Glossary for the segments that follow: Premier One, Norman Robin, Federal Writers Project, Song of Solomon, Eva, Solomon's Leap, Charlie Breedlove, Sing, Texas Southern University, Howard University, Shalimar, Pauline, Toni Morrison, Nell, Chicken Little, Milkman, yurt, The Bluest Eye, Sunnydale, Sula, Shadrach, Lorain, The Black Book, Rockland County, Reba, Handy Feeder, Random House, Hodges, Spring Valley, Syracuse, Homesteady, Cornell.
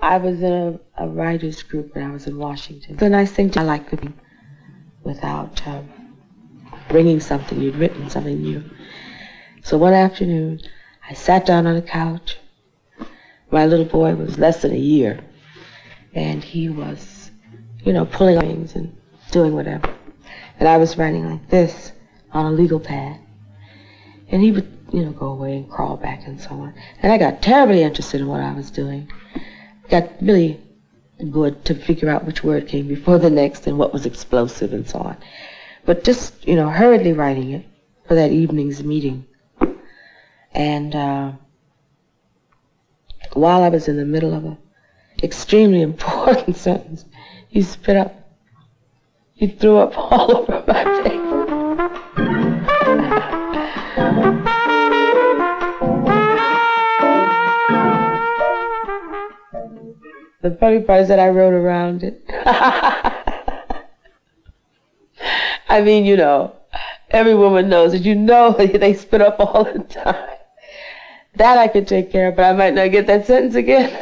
I was in a writer's group when I was in Washington. It's a nice thing. I like to be without bringing something you'd written, something new. So one afternoon, I sat down on the couch. My little boy was less than a year, and he was, you know, pulling things and doing whatever. And I was writing like this on a legal pad. And he would, you know, go away and crawl back and so on. And I got terribly interested in what I was doing. Got really good to figure out which word came before the next and what was explosive and so on. But just, you know, hurriedly writing it for that evening's meeting. And while I was in the middle of an extremely important sentence, he spit up. He threw up all over my face. The funny part is that I wrote around it. I mean, you know, every woman knows that, you know, they spit up all the time. That I could take care of, but I might not get that sentence again.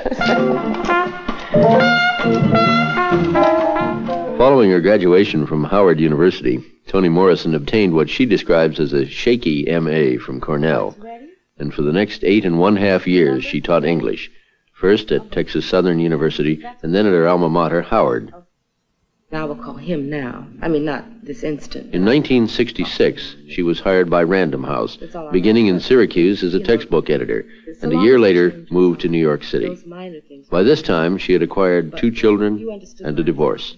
Following her graduation from Howard University, Toni Morrison obtained what she describes as a shaky M.A. from Cornell. And for the next 8½ years, she taught English. First at Texas Southern University, and then at her alma mater, Howard. I will call him now. I mean, not this instant. In 1966, she was hired by Random House, beginning in Syracuse as a textbook editor, and a year later moved to New York City. By this time, she had acquired 2 children and a divorce.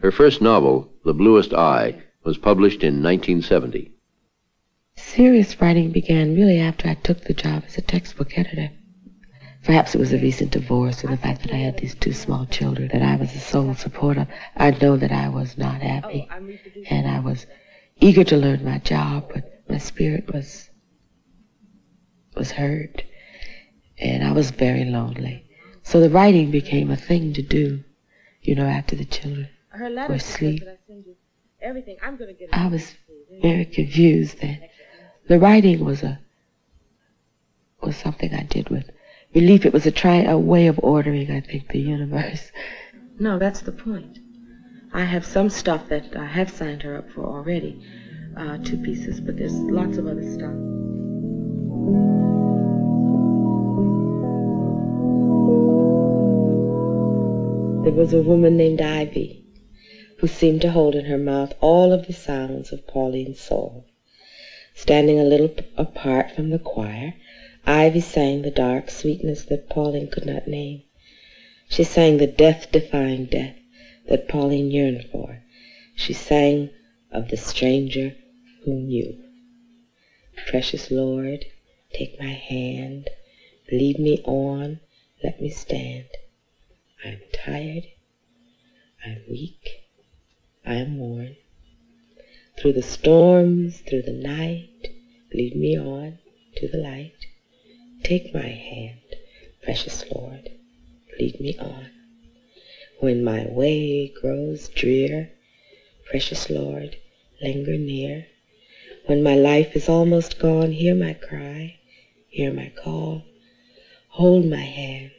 Her first novel, The Bluest Eye, was published in 1970. Serious writing began really after I took the job as a textbook editor. Perhaps it was a recent divorce and the fact that I had these 2 small children that I was the sole supporter. I know that I was not happy, and I was eager to learn my job, but my spirit was hurt, and I was very lonely. So the writing became a thing to do, you know, after the children were asleep. I was very confused then. The writing was something I did with relief. It was a way of ordering, I think, the universe. No, that's the point. I have some stuff that I have signed her up for already, 2 pieces, but there's lots of other stuff. There was a woman named Ivy who seemed to hold in her mouth all of the sounds of Pauline's soul. Standing a little apart from the choir, Ivy sang the dark sweetness that Pauline could not name. She sang the death-defying death that Pauline yearned for. She sang of the stranger who knew. Precious Lord, take my hand. Lead me on, let me stand. I'm tired, I'm weak, I'm worn. Through the storms, through the night, lead me on to the light. Take my hand, precious Lord, lead me on. When my way grows drear, precious Lord, linger near. When my life is almost gone, hear my cry, hear my call. Hold my hand,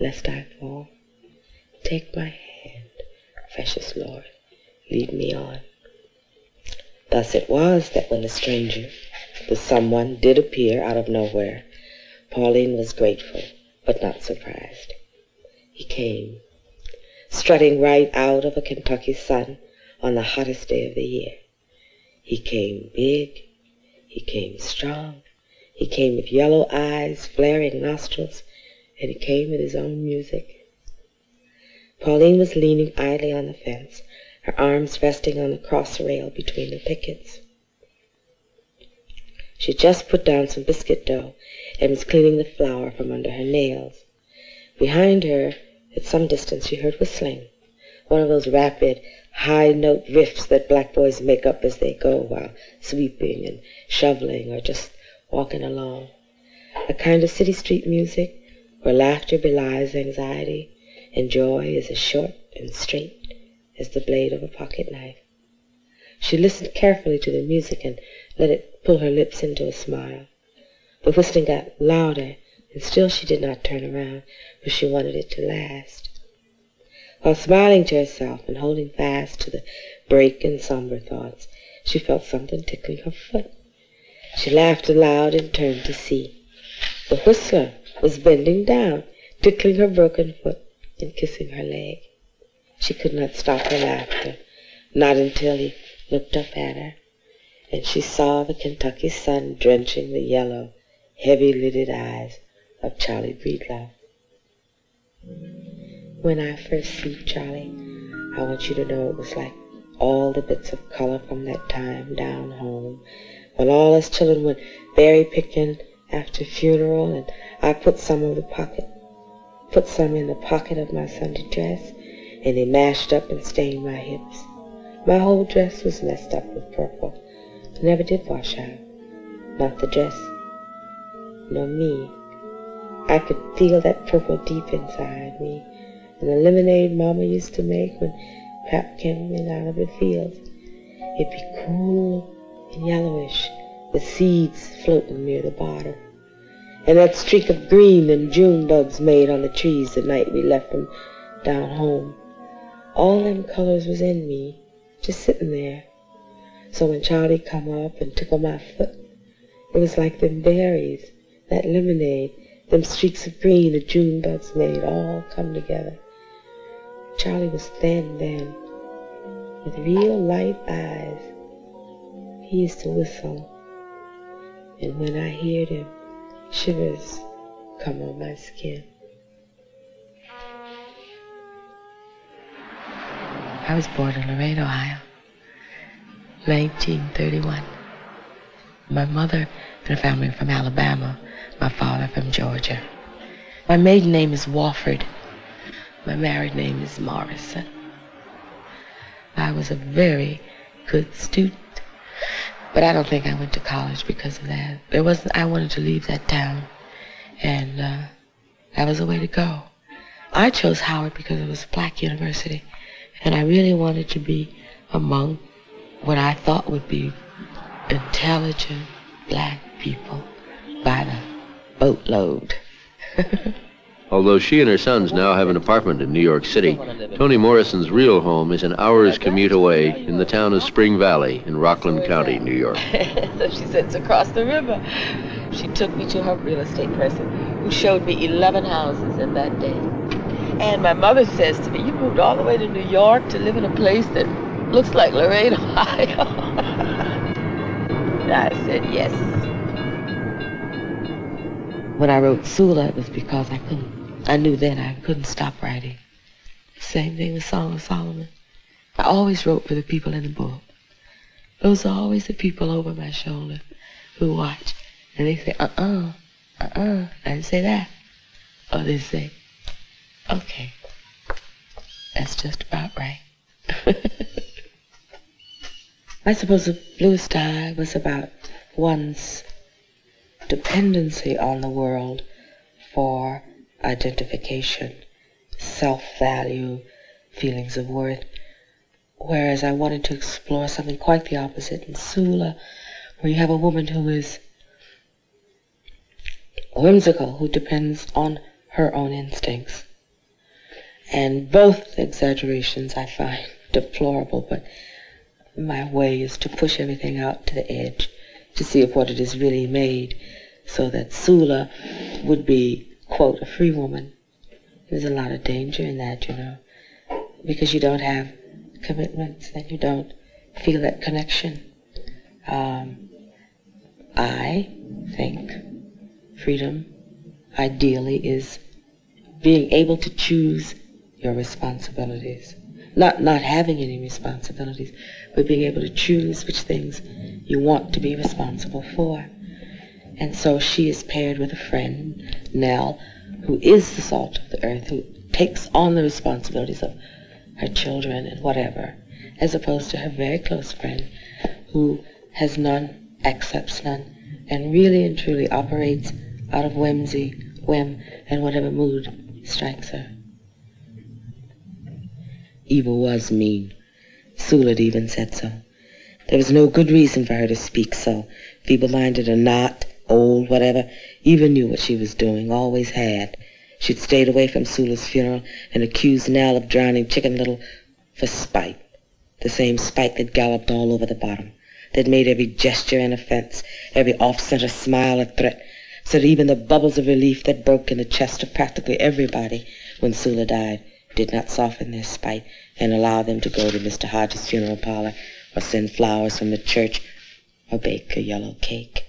lest I fall. Take my hand, precious Lord, lead me on. Thus it was that when the stranger, the someone, did appear out of nowhere, Pauline was grateful, but not surprised. He came, strutting right out of a Kentucky sun on the hottest day of the year. He came big, he came strong, he came with yellow eyes, flaring nostrils, and he came with his own music. Pauline was leaning idly on the fence, her arms resting on the cross rail between the pickets. She just put down some biscuit dough and was cleaning the flour from under her nails. Behind her, at some distance, she heard whistling, one of those rapid, high-note riffs that black boys make up as they go while sweeping and shoveling or just walking along, a kind of city street music where laughter belies anxiety and joy is as short and straight as the blade of a pocket knife. She listened carefully to the music and let it pull her lips into a smile. The whistling got louder, and still she did not turn around, for she wanted it to last. While smiling to herself and holding fast to the break in somber thoughts, she felt something tickling her foot. She laughed aloud and turned to see. The whistler was bending down, tickling her broken foot and kissing her leg. She could not stop her laughter, not until he looked up at her, and she saw the Kentucky sun drenching the yellow, heavy-lidded eyes of Charlie Breedlove. When I first see Charlie, I want you to know it was like all the bits of color from that time down home, when all us children went berry-picking after funeral, and I put some in the pocket of my Sunday dress, and they mashed up and stained my hips. My whole dress was messed up with purple. I never did wash out. Not the dress, nor me. I could feel that purple deep inside me, and the lemonade Mama used to make when Pap came in out of the fields. It'd be cool and yellowish, with seeds floating near the bottom. And that streak of green them June bugs made on the trees the night we left them down home. All them colors was in me, just sitting there. So when Charlie come up and took on my foot, it was like them berries, that lemonade, them streaks of green the June bugs made all come together. Charlie was thin then, with real light eyes. He used to whistle, and when I heard him, shivers come on my skin. I was born in Lorain, Ohio, 1931. My mother and her family from Alabama, my father from Georgia. My maiden name is Wofford. My married name is Morrison. I was a very good student, but I don't think I went to college because of that. I wanted to leave that town, and that was the way to go. I chose Howard because it was a black university, and I really wanted to be among what I thought would be intelligent black people by the boatload. Although she and her sons now have an apartment in New York City, Toni Morrison's real home is an hour's commute away in the town of Spring Valley in Rockland County, New York. So she said, it's across the river. She took me to her real estate person, who showed me 11 houses in that day. And my mother says to me, you moved all the way to New York to live in a place that looks like Lorain, Ohio. And I said, yes. When I wrote Sula, it was because I knew then I couldn't stop writing. Same thing with Song of Solomon. I always wrote for the people in the book. Those are always the people over my shoulder who watch. And they say, I didn't say that. Or they say, okay, that's just about right. I suppose The Bluest Eye was about one's dependency on the world for identification, self-value, feelings of worth, whereas I wanted to explore something quite the opposite in Sula, where you have a woman who is whimsical, who depends on her own instincts. And both exaggerations I find deplorable, but my way is to push everything out to the edge, to see if what it is really made, so that Sula would be, quote, a free woman. There's a lot of danger in that, you know, because you don't have commitments and you don't feel that connection. I think freedom ideally is being able to choose your responsibilities. Not having any responsibilities, but being able to choose which things you want to be responsible for. And so she is paired with a friend, Nell, who is the salt of the earth, who takes on the responsibilities of her children and whatever, as opposed to her very close friend, who has none, accepts none, and really and truly operates out of whim, and whatever mood strikes her. Eva was mean. Sula even said so. There was no good reason for her to speak so, feeble-minded or not, old, whatever, Eva knew what she was doing, always had. She'd stayed away from Sula's funeral and accused Nell of drowning Chicken Little for spite, the same spite that galloped all over the bottom, that made every gesture an offense, every off-center smile a threat, so that even the bubbles of relief that broke in the chest of practically everybody when Sula died did not soften their spite and allow them to go to Mr. Hodges' funeral parlor or send flowers from the church or bake a yellow cake.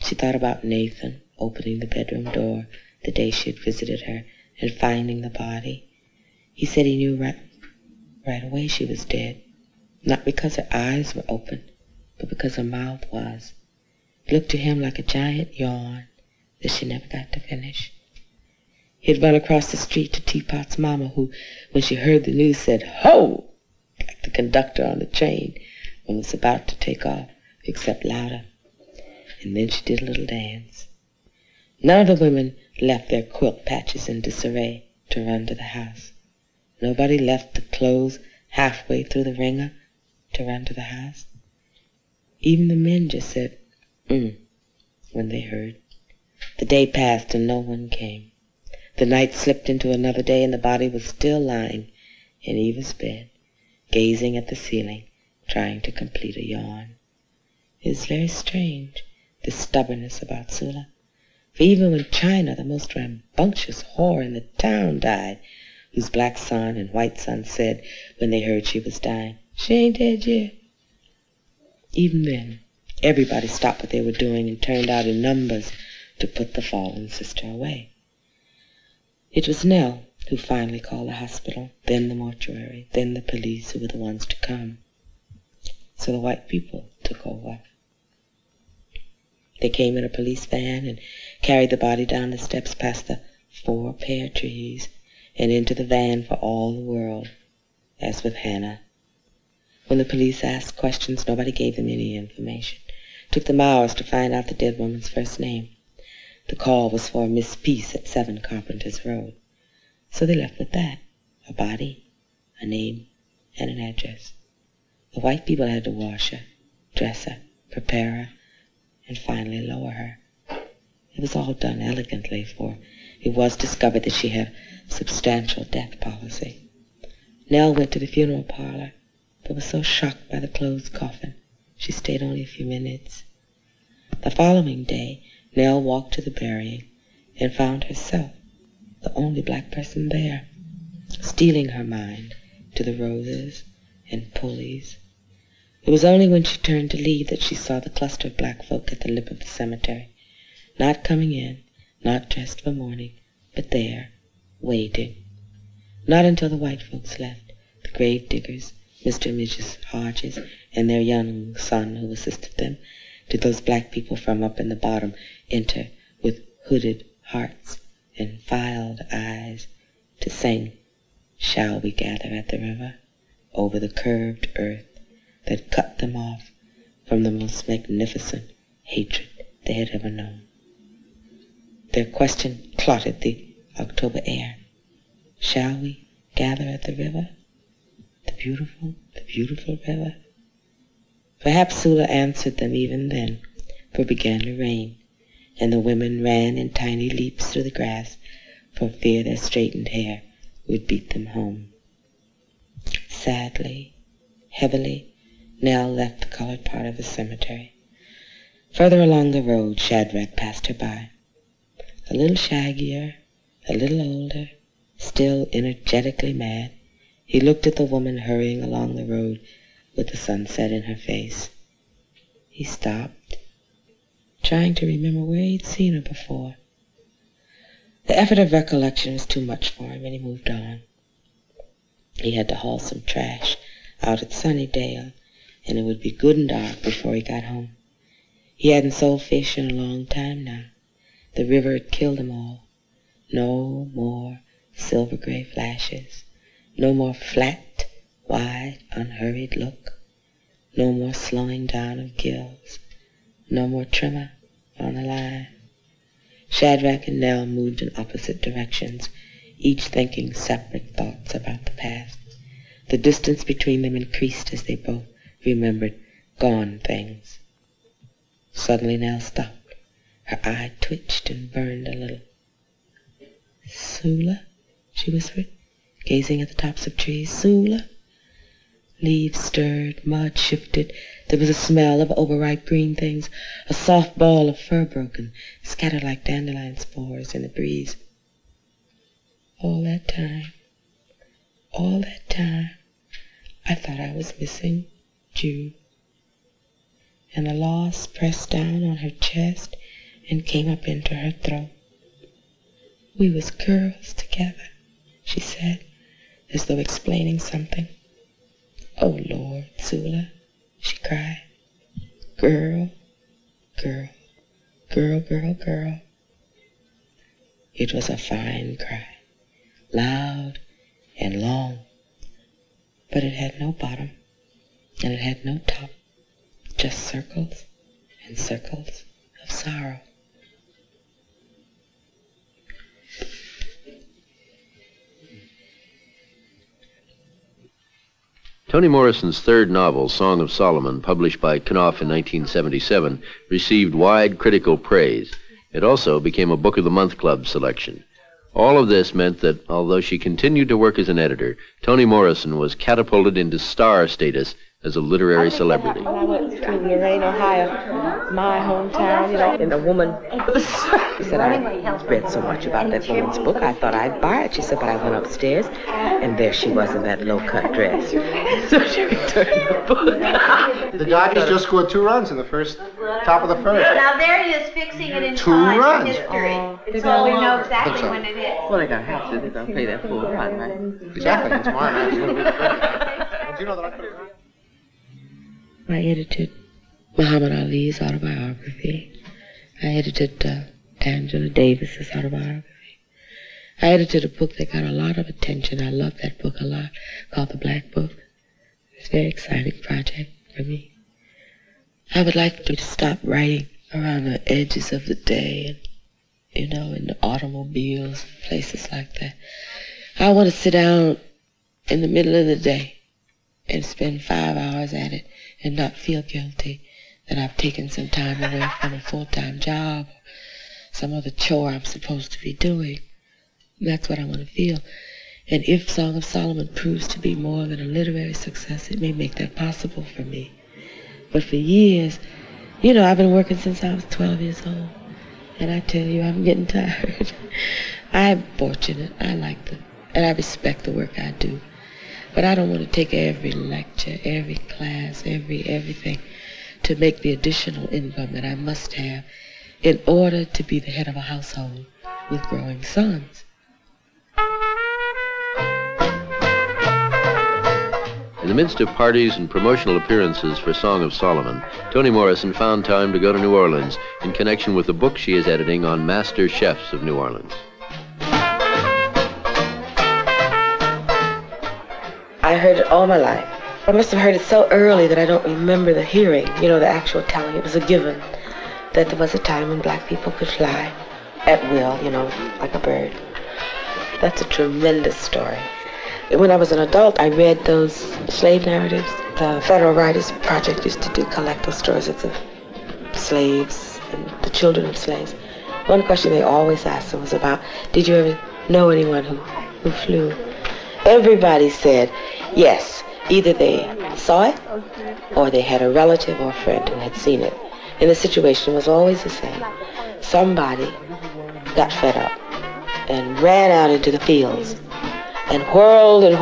She thought about Nathan opening the bedroom door the day she had visited her and finding the body. He said he knew right away she was dead, not because her eyes were open, but because her mouth was. It looked to him like a giant yawn that she never got to finish. He had run across the street to Teapot's mama, who, when she heard the news, said, "Ho!" like the conductor on the train when it was about to take off, except louder. And then she did a little dance. None of the women left their quilt patches in disarray to run to the house. Nobody left the clothes halfway through the wringer to run to the house. Even the men just said, "Mm," when they heard. The day passed and no one came. The night slipped into another day, and the body was still lying in Eva's bed, gazing at the ceiling, trying to complete a yawn. It was very strange, this stubbornness about Sula, for even when China, the most rambunctious whore in the town, died, whose black son and white son said when they heard she was dying, "She ain't dead yet," even then, everybody stopped what they were doing and turned out in numbers to put the fallen sister away. It was Nell who finally called the hospital, then the mortuary, then the police, who were the ones to come. So the white people took over. They came in a police van and carried the body down the steps past the 4 pear trees and into the van for all the world, as with Hannah. When the police asked questions, nobody gave them any information. It took them hours to find out the dead woman's first name. The call was for Miss Peace at 7 Carpenter's Road. So they left with that, a body, a name, and an address. The white people had to wash her, dress her, prepare her, and finally lower her. It was all done elegantly, for it was discovered that she had substantial death policy. Nell went to the funeral parlor, but was so shocked by the closed coffin, she stayed only a few minutes. The following day, Nell walked to the burying and found herself, the only black person there, stealing her mind to the roses and pulleys. It was only when she turned to leave that she saw the cluster of black folk at the lip of the cemetery, not coming in, not dressed for mourning, but there, waiting. Not until the white folks left, the grave diggers, Mr. and Mrs. Hodges, and their young son who assisted them, did those black people from up in the bottom enter with hooded hearts and filed eyes to sing, "Shall we gather at the river?" over the curved earth that cut them off from the most magnificent hatred they had ever known. Their question clotted the October air. Shall we gather at the river? The beautiful river? Perhaps Sula answered them even then, for it began to rain, and the women ran in tiny leaps through the grass for fear their straightened hair would beat them home. Sadly, heavily, Nell left the colored part of the cemetery. Further along the road, Shadrach passed her by, a little shaggier, a little older, still energetically mad. He looked at the woman hurrying along the road with the sunset in her face. He stopped, trying to remember where he'd seen her before. The effort of recollection was too much for him, and he moved on. He had to haul some trash out at Sunnydale, and it would be good and dark before he got home. He hadn't sold fish in a long time now. The river had killed them all. No more silver-gray flashes. No more flat, wide, unhurried look, no more slowing down of gills, no more tremor on the line. Shadrach and Nell moved in opposite directions, each thinking separate thoughts about the past. The distance between them increased as they both remembered gone things. Suddenly Nell stopped. Her eye twitched and burned a little. "Sula," she whispered, gazing at the tops of trees. "Sula." Leaves stirred, mud shifted. There was a smell of overripe green things, a soft ball of fur broken, scattered like dandelion spores in the breeze. All that time, I thought I was missing you. And the loss pressed down on her chest and came up into her throat. "We was girls together," she said, as though explaining something. "Oh, Lord, Sula," she cried. Girl. It was a fine cry, loud and long, but it had no bottom and it had no top, just circles and circles of sorrow. Toni Morrison's third novel, Song of Solomon, published by Knopf in 1977, received wide critical praise. It also became a Book of the Month Club selection. All of this meant that, although she continued to work as an editor, Toni Morrison was catapulted into star status as a literary celebrity. When I went to Lorrain, Ohio, my hometown, you know, and a woman she said, "I read so much about that woman's book, I thought I'd buy it." She said, "But I went upstairs, and there she was in that low-cut dress." So she returned the book. The Dodgers just scored 2 runs in the first, top of the first. Now there he is fixing it in 2 runs. History. So we know exactly when it is. Well, they're going to have to. They're going to pay that full run, right? Exactly. It's mine. Do you know that I could have? I edited Muhammad Ali's autobiography. I edited Angela Davis's autobiography. I edited a book that got a lot of attention. I love that book a lot, called The Black Book. It's a very exciting project for me. I would like to stop writing around the edges of the day, and, you know, in the automobiles, places like that. I want to sit down in the middle of the day and spend 5 hours at it, and not feel guilty that I've taken some time away from a full-time job, some other chore I'm supposed to be doing. That's what I want to feel. And if Song of Solomon proves to be more than a literary success, it may make that possible for me. But for years, you know, I've been working since I was 12 years old. And I tell you, I'm getting tired. I'm fortunate. I like them. And I respect the work I do. But I don't want to take every lecture, every class, everything to make the additional income that I must have in order to be the head of a household with growing sons. In the midst of parties and promotional appearances for Song of Solomon, Toni Morrison found time to go to New Orleans in connection with a book she is editing on Master Chefs of New Orleans. I heard it all my life. I must have heard it so early that I don't remember the hearing, you know, the actual telling. It was a given that there was a time when black people could fly at will, you know, like a bird. That's a tremendous story. When I was an adult, I read those slave narratives. The Federal Writers Project used to collect those stories of the slaves and the children of slaves. One question they always asked was about, did you ever know anyone who flew? Everybody said yes. Either they saw it or they had a relative or friend who had seen it. And the situation was always the same. Somebody got fed up and ran out into the fields and whirled. It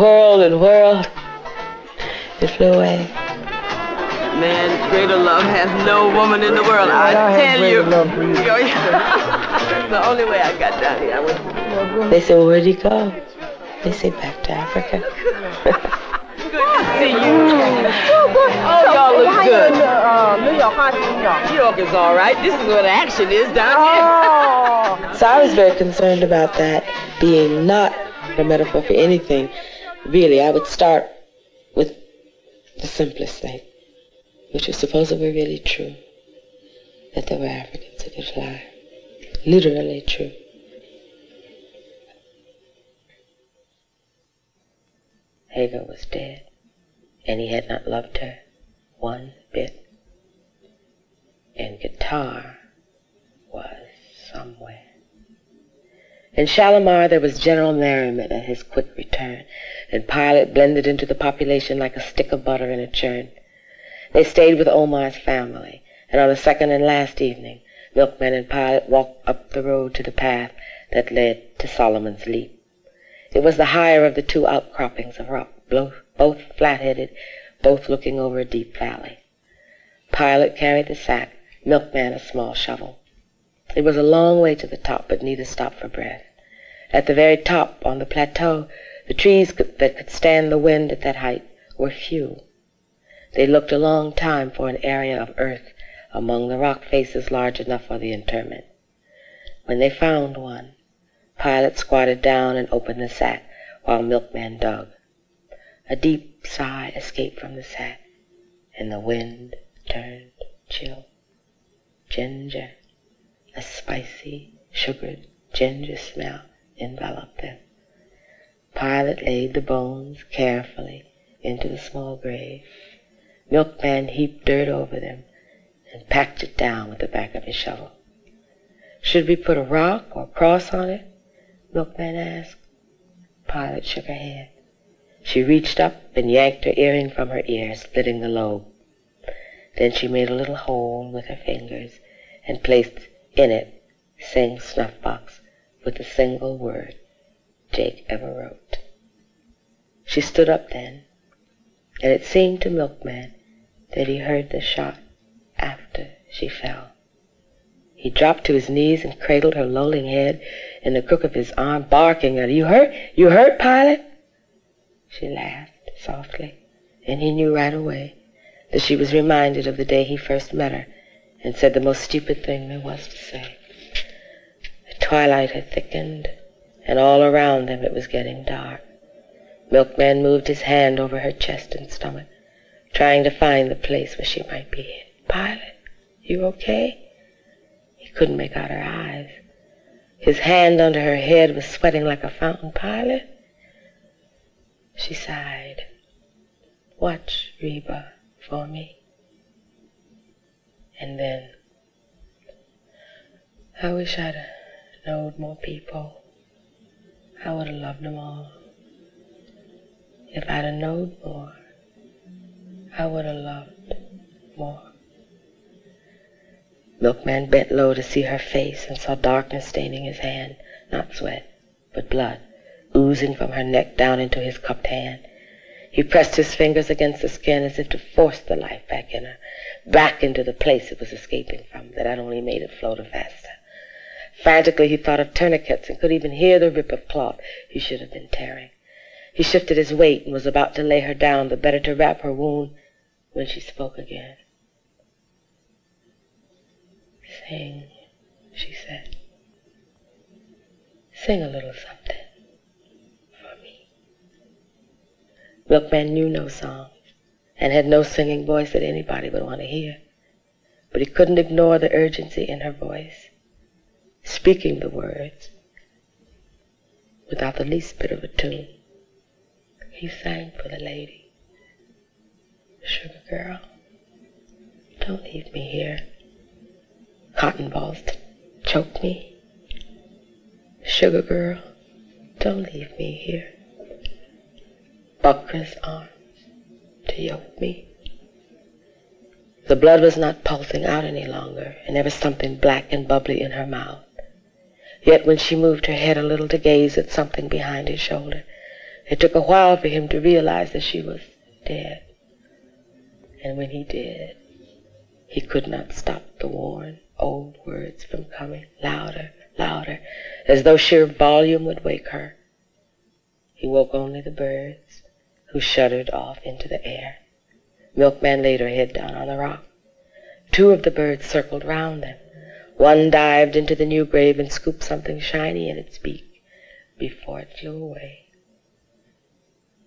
flew away. Man, greater love has no woman in the world. I tell you. The only way I got down here, I went. They said, well, where'd he go? They say back to Africa. Good to see you. Oh, y'all look good. New York is all right. This is where the action is down here. So I was very concerned about that being not a metaphor for anything. Really, I would start with the simplest thing, which was supposedly really true, that there were Africans who could fly. Literally true. Hagar was dead, and he had not loved her one bit. and Guitar was somewhere. In Shalimar, there was general merriment at his quick return, and Pilate blended into the population like a stick of butter in a churn. They stayed with Omar's family, and on the second and last evening, Milkman and Pilate walked up the road to the path that led to Solomon's Leap. It was the higher of the two outcroppings of rock, both flat-headed, both looking over a deep valley. Pilate carried the sack, Milkman a small shovel. It was a long way to the top, but neither stopped for breath. At the very top, on the plateau, the trees that could stand the wind at that height were few. They looked a long time for an area of earth among the rock faces large enough for the interment. When they found one, Pilate squatted down and opened the sack while Milkman dug. A deep sigh escaped from the sack, and the wind turned chill. Ginger, a spicy, sugared ginger smell enveloped them. Pilate laid the bones carefully into the small grave. Milkman heaped dirt over them and packed it down with the back of his shovel. "Should we put a rock or a cross on it?" Milkman asked. Pilate shook her head. She reached up and yanked her earring from her ear, splitting the lobe. Then she made a little hole with her fingers and placed in it Sing's snuff box with the single word Jake ever wrote. She stood up then, and it seemed to Milkman that he heard the shot after she fell. He dropped to his knees and cradled her lolling head in the crook of his arm, barking at her, "You hurt? You hurt, Pilate?" She laughed softly, and he knew right away that she was reminded of the day he first met her and said the most stupid thing there was to say. The twilight had thickened, and all around them it was getting dark. Milkman moved his hand over her chest and stomach, trying to find the place where she might be hit. "Pilate, you okay?" He couldn't make out her eyes. His hand under her head was sweating like a fountain. "Pilate?" She sighed. "Watch Reba for me." And then, "I wish I'd known more people. I would have loved them all. If I'd have known more, I would have loved more." Milkman bent low to see her face and saw darkness staining his hand, not sweat, but blood, oozing from her neck down into his cupped hand. He pressed his fingers against the skin as if to force the life back in her, back into the place it was escaping from, that only made it float faster. Frantically, he thought of tourniquets and could even hear the rip of cloth he should have been tearing. He shifted his weight and was about to lay her down, the better to wrap her wound, when she spoke again. "Sing," she said. "Sing a little something for me." Milkman knew no songs and had no singing voice that anybody would want to hear, but he couldn't ignore the urgency in her voice, speaking the words without the least bit of a tune. He sang for the lady. "Sugar girl, don't leave me here. Cotton balls choke me. Sugar girl, don't leave me here. Buckra's arms to yoke me." The blood was not pulsing out any longer, and there was something black and bubbly in her mouth. Yet when she moved her head a little to gaze at something behind his shoulder, it took a while for him to realize that she was dead. And when he did, he could not stop the worn old words from coming louder, louder, as though sheer volume would wake her. He woke only the birds, who shuddered off into the air. Milkman laid her head down on the rock. Two of the birds circled round them. One dived into the new grave and scooped something shiny in its beak before it flew away.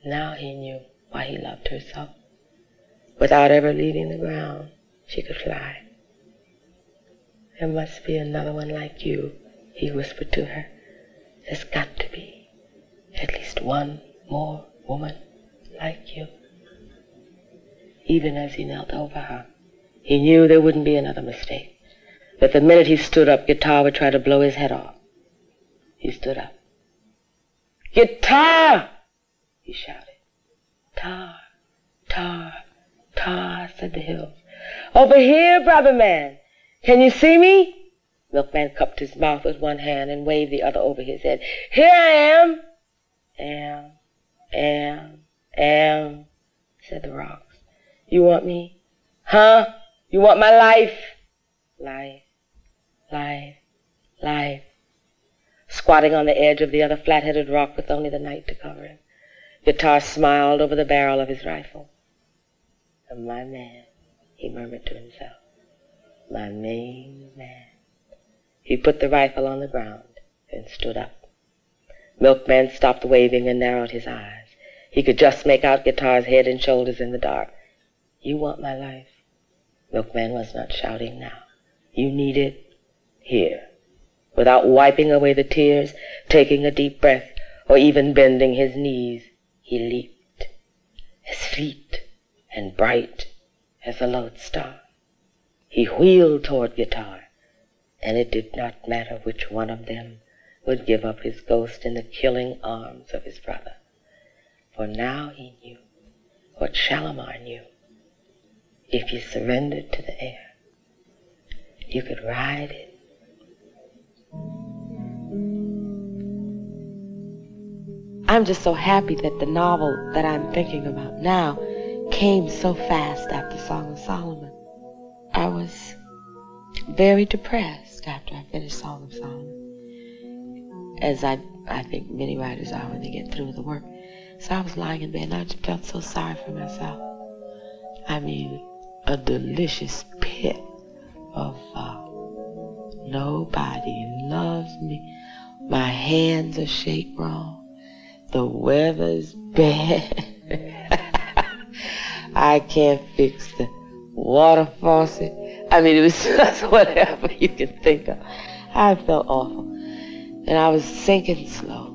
Now he knew why he loved her so. Without ever leaving the ground, she could fly. "There must be another one like you," he whispered to her. "There's got to be at least one more woman like you." Even as he knelt over her, He knew there wouldn't be another mistake, that the minute he stood up, Guitar would try to blow his head off. He stood up. Guitar! He shouted. Tar, tar, tar, said the hills. Over here, brother man. Can you see me? Milkman cupped his mouth with one hand and waved the other over his head. Here I am. Am, said the rocks. You want me? Huh? You want my life? Life. Squatting on the edge of the other flat-headed rock with only the night to cover him, Guitar smiled over the barrel of his rifle. And my man, he murmured to himself. My main man. He put the rifle on the ground and stood up. Milkman stopped waving and narrowed his eyes. He could just make out Guitar's head and shoulders in the dark. You want my life? Milkman was not shouting now. You need it here. Without wiping away the tears, taking a deep breath, or even bending his knees, he leaped, as fleet and bright as a lodestar. He wheeled toward Guitar, and it did not matter which one of them would give up his ghost in the killing arms of his brother. For now he knew what Shalimar knew. If you surrendered to the air, you could ride it. I'm just so happy that the novel that I'm thinking about now came so fast after Song of Solomon. I was very depressed after I finished Song of Solomon, as I think many writers are when they get through with the work. So I was lying in bed and I just felt so sorry for myself. I mean, a delicious pit of nobody loves me. My hands are shaped wrong. The weather's bad. I can't fix the water faucet. I mean, it was just whatever you can think of. I felt awful. And I was sinking slow.